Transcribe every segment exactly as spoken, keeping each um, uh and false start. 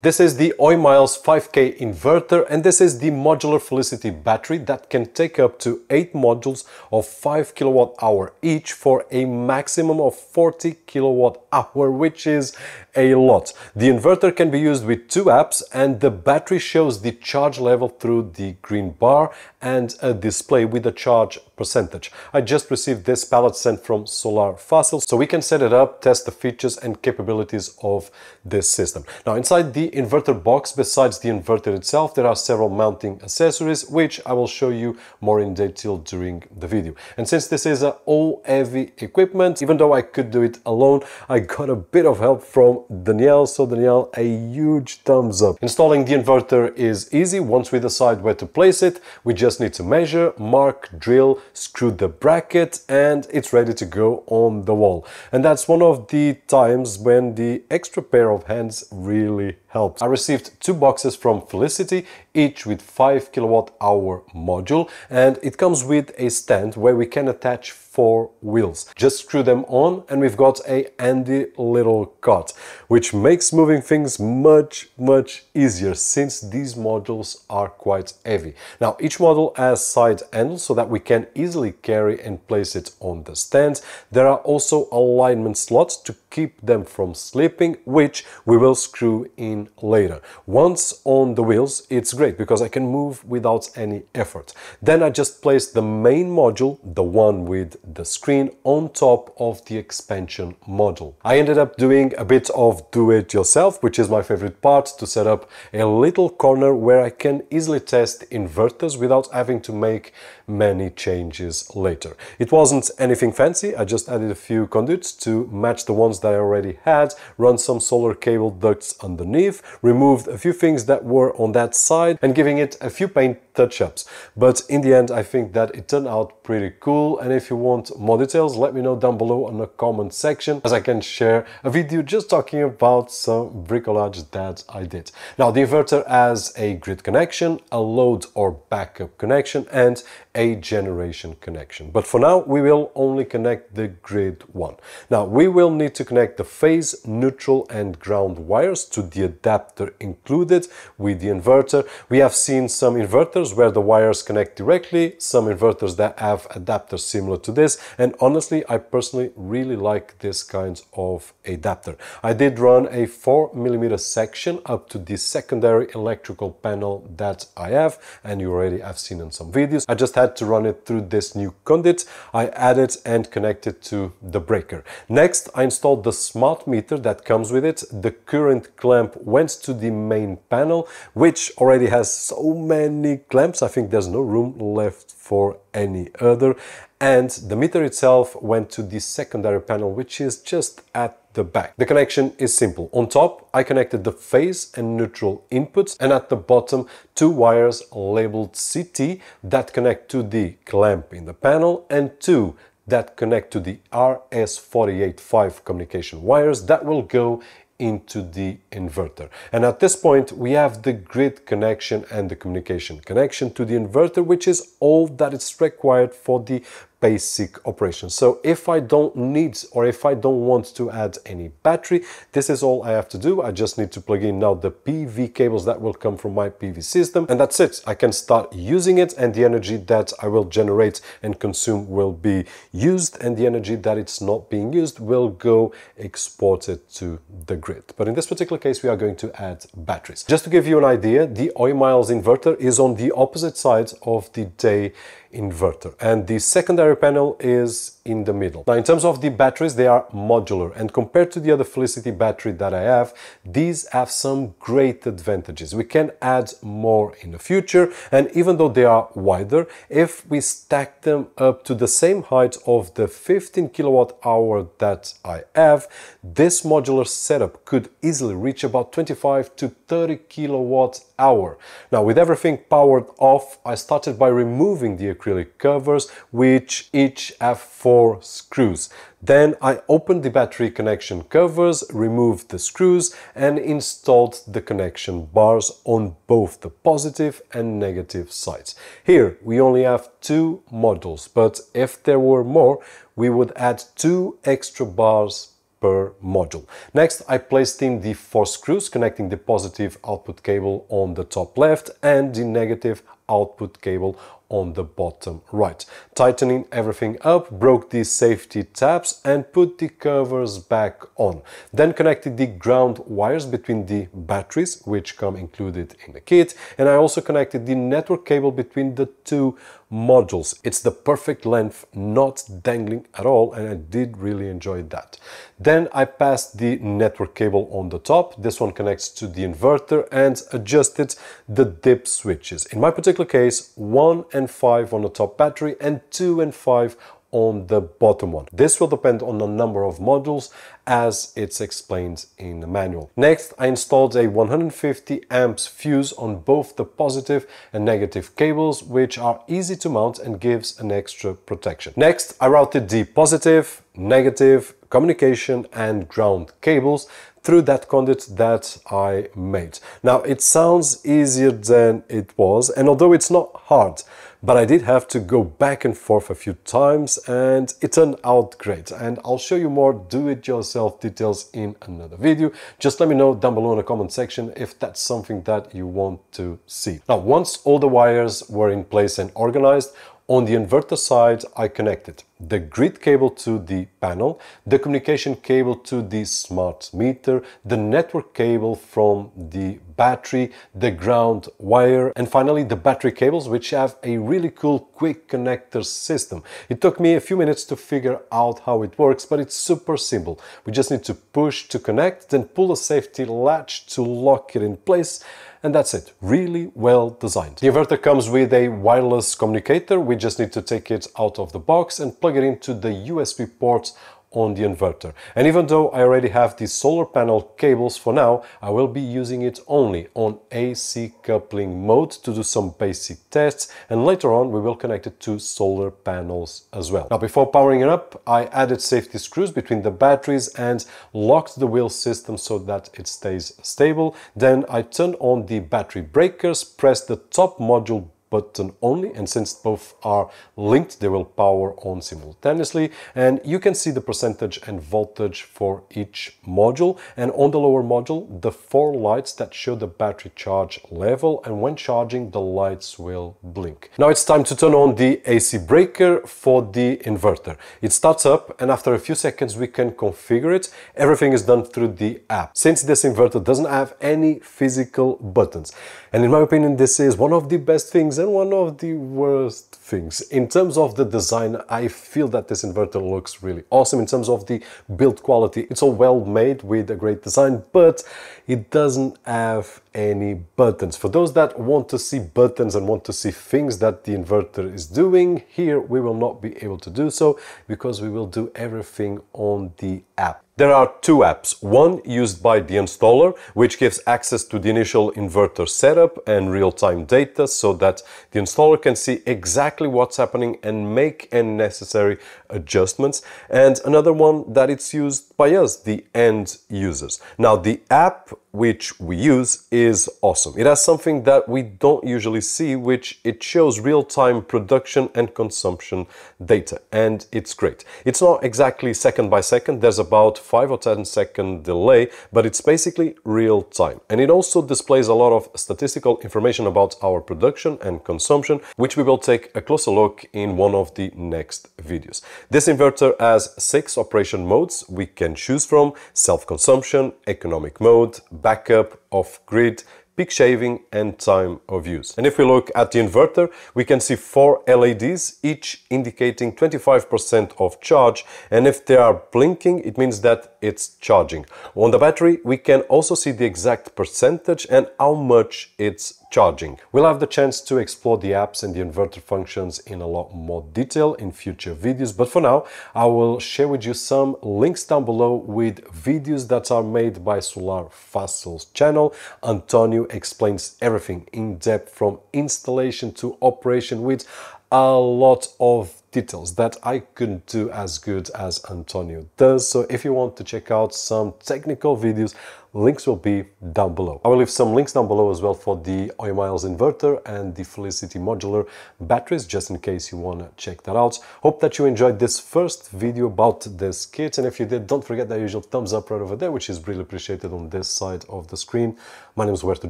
This is the Hoymiles five K inverter, and this is the modular Felicity battery that can take up to eight modules of five kilowatt hours each for a maximum of forty kilowatt hours, which is a lot. The inverter can be used with two apps, and the battery shows the charge level through the green bar and a display with a charge percentage. I just received this pallet sent from Solar Fácil, so we can set it up, test the features and capabilities of this system. Now, inside the inverter box, besides the inverter itself, there are several mounting accessories, which I will show you more in detail during the video. And since this is a all heavy equipment, even though I could do it alone, I got a bit of help from Danielle. So Danielle, a huge thumbs up. Installing the inverter is easy. Once we decide where to place it, we just need to measure, mark, drill, screw the bracket, and it's ready to go on the wall. And that's one of the times when the extra pair of hands really helps. I received two boxes from Felicity, each with five kilowatt hour module, and it comes with a stand where we can attach four wheels. Just screw them on and we've got a handy little cart, which makes moving things much, much easier since these modules are quite heavy. Now, each module has side handles so that we can easily carry and place it on the stands. There are also alignment slots to keep them from slipping, which we will screw in later. Once on the wheels, it's great because I can move without any effort. Then I just place the main module, the one with the screen, on top of the expansion module. I ended up doing a bit of do-it-yourself, which is my favorite part, to set up a little corner where I can easily test inverters without having to make many changes later. It wasn't anything fancy. I just added a few conduits to match the ones that I already had, run some solar cable ducts underneath, removed a few things that were on that side, and giving it a few paint touch-ups. But in the end, I think that it turned out pretty cool. And if you want more details, let me know down below in the comment section, as I can share a video just talking about some bricolage that I did. Now, the inverter has a grid connection, a load or backup connection, and a generation connection. But for now, we will only connect the grid one. Now, we will need to connect the phase, neutral and ground wires to the adapter included with the inverter. We have seen some inverters where the wires connect directly, some inverters that have adapters similar to this, and honestly, I personally really like this kind of adapter. I did run a four millimeter section up to the secondary electrical panel that I have, and you already have seen in some videos. I just had to run it through this new conduit I added and connected to the breaker. Next, I installed the smart meter that comes with it. The current clamp went to the main panel, which already has so many clamps, I think there's no room left for any other. And the meter itself went to the secondary panel, which is just at the back. The connection is simple. On top, I connected the phase and neutral inputs, and at the bottom, two wires labeled C T that connect to the clamp in the panel, and two that connect to the R S four eight five communication wires that will go into the inverter. And at this point, we have the grid connection and the communication connection to the inverter, which is all that is required for the basic operation. So if I don't need, or if I don't want to add any battery, this is all I have to do. I just need to plug in now the P V cables that will come from my P V system, and that's it. I can start using it, and the energy that I will generate and consume will be used, and the energy that it's not being used will go exported to the grid. But in this particular case, we are going to add batteries. Just to give you an idea, the Hoymiles inverter is on the opposite side of the day inverter, and the secondary panel is in the middle. Now, in terms of the batteries, they are modular, and compared to the other Felicity battery that I have, these have some great advantages. We can add more in the future, and even though they are wider, if we stack them up to the same height of the fifteen kilowatt hour that I have, this modular setup could easily reach about twenty-five to thirty kilowatt hour. Now, with everything powered off, I started by removing the acrylic covers, which each have four screws. Then I opened the battery connection covers, removed the screws, and installed the connection bars on both the positive and negative sides. Here we only have two modules, but if there were more, we would add two extra bars per module. Next, I placed in the four screws connecting the positive output cable on the top left and the negative output cable on the bottom right. Tightening everything up, broke the safety tabs and put the covers back on. Then connected the ground wires between the batteries, which come included in the kit, and I also connected the network cable between the two modules. It's the perfect length, not dangling at all, and I did really enjoy that. Then I passed the network cable on the top. This one connects to the inverter, and adjusted the dip switches. In my particular case, one and five on the top battery and two and five on the bottom one. This will depend on the number of modules as it's explained in the manual. Next, I installed a one hundred fifty amps fuse on both the positive and negative cables, which are easy to mount and gives an extra protection. Next, I routed the positive, negative, communication and ground cables through that conduit that I made. Now, it sounds easier than it was, and although it's not hard, but I did have to go back and forth a few times and it turned out great. And I'll show you more do-it-yourself details in another video. Just let me know down below in the comment section if that's something that you want to see. Now, once all the wires were in place and organized, on the inverter side, I connected the grid cable to the panel, the communication cable to the smart meter, the network cable from the battery, the ground wire, and finally the battery cables, which have a really cool quick connector system. It took me a few minutes to figure out how it works, but it's super simple. We just need to push to connect, then pull the safety latch to lock it in place, and that's it. Really well designed. The inverter comes with a wireless communicator. We just need to take it out of the box and plug it into the U S B port on the inverter. And even though I already have the solar panel cables, for now I will be using it only on A C coupling mode to do some basic tests, and later on we will connect it to solar panels as well. Now, before powering it up, I added safety screws between the batteries and locked the wheel system so that it stays stable. Then I turned on the battery breakers, pressed the top module button only, and since both are linked, they will power on simultaneously, and you can see the percentage and voltage for each module. And on the lower module, the four lights that show the battery charge level, and when charging, the lights will blink. Now it's time to turn on the A C breaker for the inverter. It starts up, and after a few seconds we can configure it. Everything is done through the app, since this inverter doesn't have any physical buttons. And in my opinion, this is one of the best things and one of the worst things. In terms of the design, I feel that this inverter looks really awesome. In terms of the build quality, it's all well made with a great design, but it doesn't have any buttons. For those that want to see buttons and want to see things that the inverter is doing, here we will not be able to do so, because we will do everything on the app. There are two apps, one used by the installer, which gives access to the initial inverter setup and real-time data so that the installer can see exactly what's happening and make any necessary adjustments, and another one that it's used by us, the end users. Now, the app which we use is awesome. It has something that we don't usually see, which it shows real-time production and consumption data, and it's great. It's not exactly second by second, there's about five or ten second delay, but it's basically real-time. And it also displays a lot of statistical information about our production and consumption, which we will take a closer look in one of the next videos. This inverter has six operation modes we can choose from: self-consumption, economic mode, backup, off-grid, peak shaving, and time of use. And if we look at the inverter, we can see four L E Ds, each indicating twenty-five percent of charge, and if they are blinking, it means that it's charging. On the battery, we can also see the exact percentage and how much it's charging. We'll have the chance to explore the apps and the inverter functions in a lot more detail in future videos, but for now I will share with you some links down below with videos that are made by Solar Fácil's channel. Antonio explains everything in depth, from installation to operation, with a lot of details that I couldn't do as good as Antonio does. So if you want to check out some technical videos, links will be down below. I will leave some links down below as well for the Hoymiles inverter and the Felicity modular batteries, just in case you want to check that out. Hope that you enjoyed this first video about this kit, and if you did, don't forget that usual thumbs up right over there, which is really appreciated on this side of the screen. My name is Huerto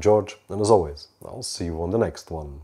George, and as always, I'll see you on the next one.